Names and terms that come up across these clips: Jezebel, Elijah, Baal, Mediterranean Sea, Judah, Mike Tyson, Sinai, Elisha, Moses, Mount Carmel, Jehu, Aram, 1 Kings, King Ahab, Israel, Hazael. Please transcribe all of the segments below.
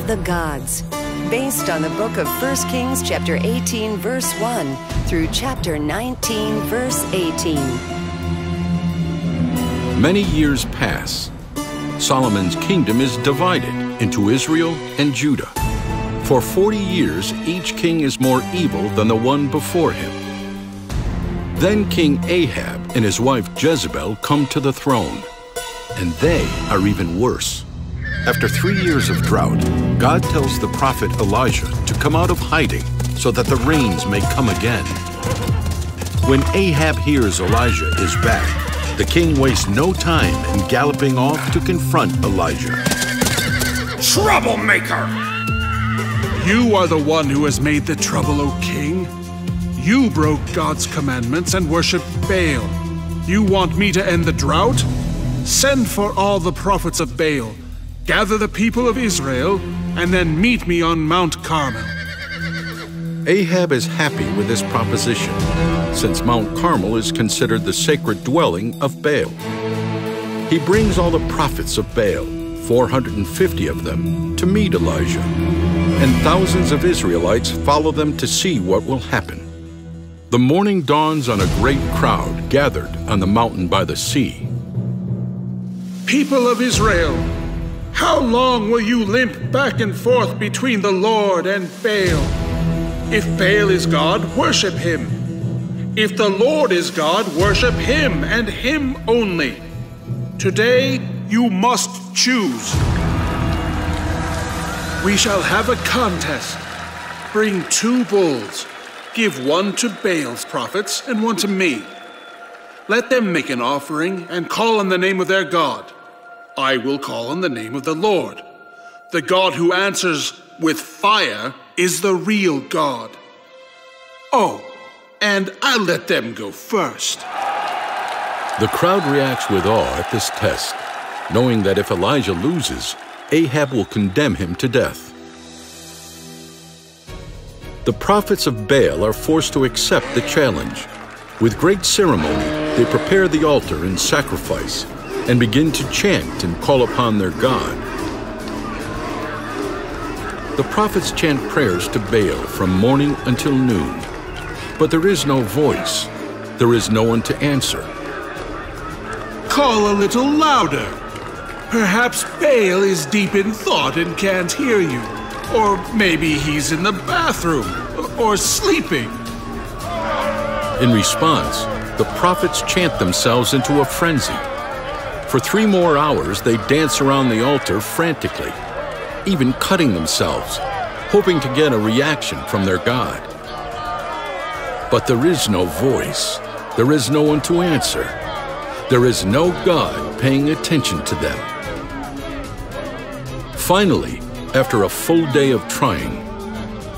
of the gods, based on the book of 1 Kings chapter 18 verse 1 through chapter 19 verse 18. Many years pass. Solomon's kingdom is divided into Israel and Judah. For 40 years, each king is more evil than the one before him. Then King Ahab and his wife Jezebel come to the throne, and they are even worse. After 3 years of drought, God tells the prophet Elijah to come out of hiding so that the rains may come again. When Ahab hears Elijah is back, the king wastes no time in galloping off to confront Elijah. Troublemaker! You are the one who has made the trouble, O king. You broke God's commandments and worshipped Baal. You want me to end the drought? Send for all the prophets of Baal, gather the people of Israel, and then meet me on Mount Carmel. Ahab is happy with this proposition, since Mount Carmel is considered the sacred dwelling of Baal. He brings all the prophets of Baal, 450 of them, to meet Elijah, and thousands of Israelites follow them to see what will happen. The morning dawns on a great crowd gathered on the mountain by the sea. People of Israel, how long will you limp back and forth between the Lord and Baal? If Baal is God, worship him. If the Lord is God, worship him and him only. Today, you must choose. We shall have a contest. Bring two bulls. Give one to Baal's prophets and one to me. Let them make an offering and call on the name of their God. I will call on the name of the Lord. The God who answers with fire is the real God. Oh, and I'll let them go first. The crowd reacts with awe at this test, knowing that if Elijah loses, Ahab will condemn him to death. The prophets of Baal are forced to accept the challenge. With great ceremony, they prepare the altar and sacrifice, and begin to chant and call upon their God. The prophets chant prayers to Baal from morning until noon. But there is no voice. There is no one to answer. Call a little louder. Perhaps Baal is deep in thought and can't hear you. Or maybe he's in the bathroom or sleeping. In response, the prophets chant themselves into a frenzy. For 3 more hours, they dance around the altar frantically, even cutting themselves, hoping to get a reaction from their God. But there is no voice. There is no one to answer. There is no God paying attention to them. Finally, after a full day of trying,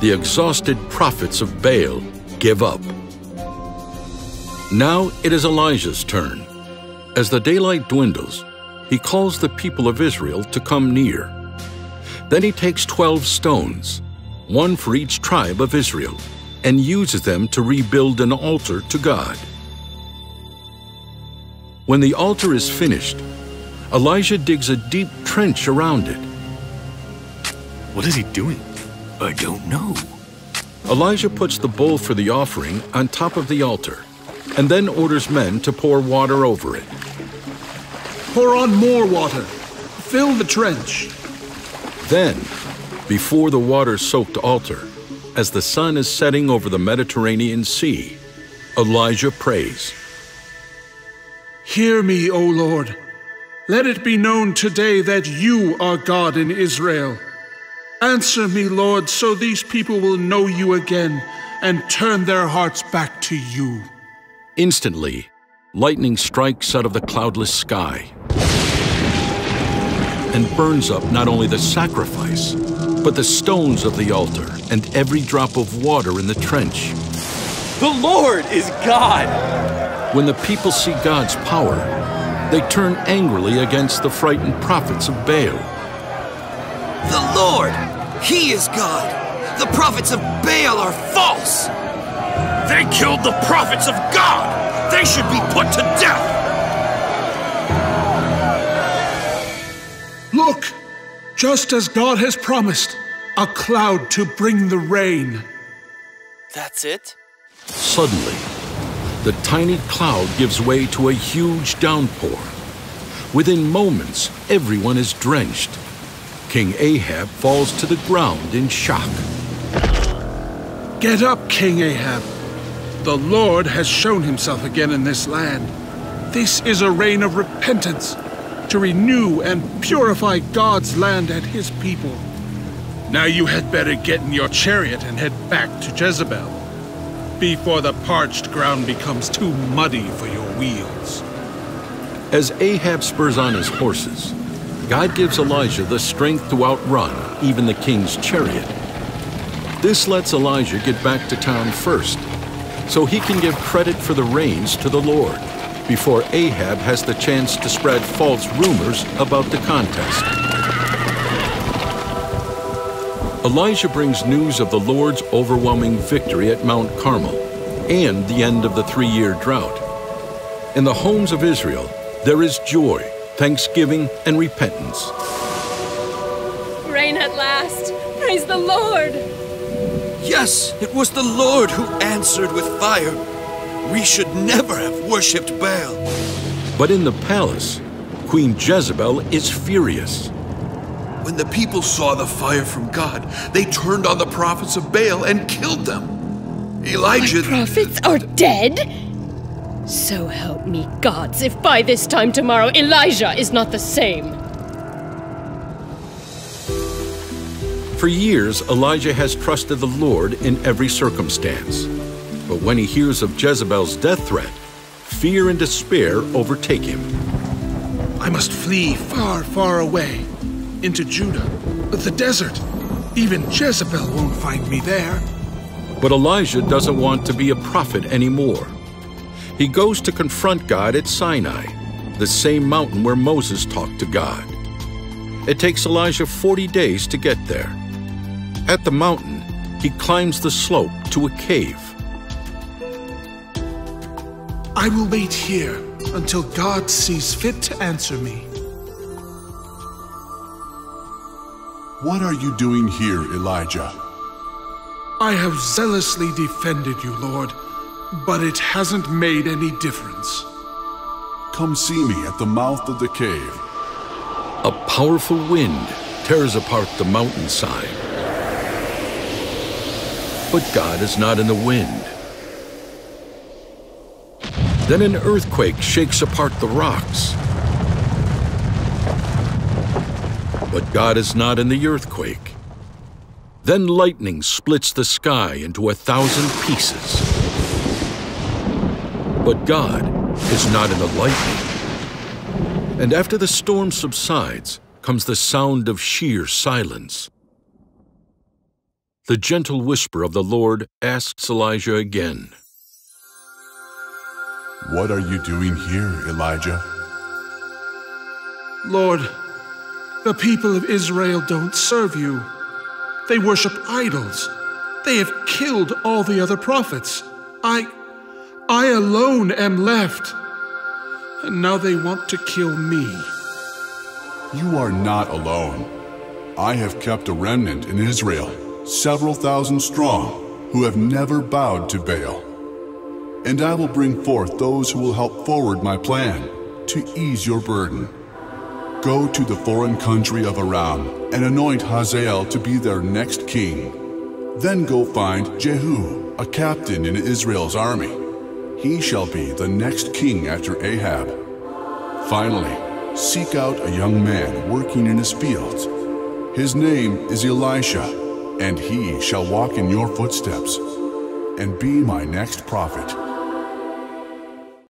the exhausted prophets of Baal give up. Now it is Elijah's turn. As the daylight dwindles, he calls the people of Israel to come near. Then he takes 12 stones, one for each tribe of Israel, and uses them to rebuild an altar to God. When the altar is finished, Elijah digs a deep trench around it. What is he doing? I don't know. Elijah puts the bowl for the offering on top of the altar, and then orders men to pour water over it. Pour on more water. Fill the trench. Then, before the water-soaked altar, as the sun is setting over the Mediterranean Sea, Elijah prays. Hear me, O Lord. Let it be known today that you are God in Israel. Answer me, Lord, so these people will know you again and turn their hearts back to you. Instantly, lightning strikes out of the cloudless sky and burns up not only the sacrifice, but the stones of the altar and every drop of water in the trench. The Lord is God! When the people see God's power, they turn angrily against the frightened prophets of Baal. The Lord, he is God! The prophets of Baal are false! They killed the prophets of God! They should be put to death! Look! just as God has promised, a cloud to bring the rain. That's it? Suddenly, the tiny cloud gives way to a huge downpour. Within moments, everyone is drenched. King Ahab falls to the ground in shock. Get up, King Ahab. The Lord has shown himself again in this land. This is a reign of repentance, to renew and purify God's land and his people. Now you had better get in your chariot and head back to Jezebel, before the parched ground becomes too muddy for your wheels. As Ahab spurs on his horses, God gives Elijah the strength to outrun even the king's chariot. This lets Elijah get back to town first, so he can give credit for the rains to the Lord, before Ahab has the chance to spread false rumors about the contest. Elijah brings news of the Lord's overwhelming victory at Mount Carmel and the end of the three-year drought. In the homes of Israel, there is joy, thanksgiving, and repentance. Rain at last! Praise the Lord! Yes, it was the Lord who answered with fire. We should never have worshipped Baal. But in the palace, Queen Jezebel is furious. When the people saw the fire from God, they turned on the prophets of Baal and killed them. Elijah... The prophets are dead? So help me gods, if by this time tomorrow Elijah is not the same. For years, Elijah has trusted the Lord in every circumstance. But when he hears of Jezebel's death threat, fear and despair overtake him. I must flee far, far away. Into Judah, the desert. Even Jezebel won't find me there. But Elijah doesn't want to be a prophet anymore. He goes to confront God at Sinai, the same mountain where Moses talked to God. It takes Elijah 40 days to get there. At the mountain, he climbs the slope to a cave. I will wait here until God sees fit to answer me. What are you doing here, Elijah? I have zealously defended you, Lord, but it hasn't made any difference. Come see me at the mouth of the cave. A powerful wind tears apart the mountainside. But God is not in the wind. Then an earthquake shakes apart the rocks. But God is not in the earthquake. Then lightning splits the sky into 1,000 pieces. But God is not in the lightning. And after the storm subsides, comes the sound of sheer silence. The gentle whisper of the Lord asks Elijah again. What are you doing here, Elijah? Lord, the people of Israel don't serve you. They worship idols. They have killed all the other prophets. I alone am left. And now they want to kill me. You are not alone. I have kept a remnant in Israel, several thousand strong, who have never bowed to Baal. And I will bring forth those who will help forward my plan to ease your burden. Go to the foreign country of Aram and anoint Hazael to be their next king. Then go find Jehu, a captain in Israel's army. He shall be the next king after Ahab. Finally, seek out a young man working in his fields. His name is Elisha, and he shall walk in your footsteps and be my next prophet.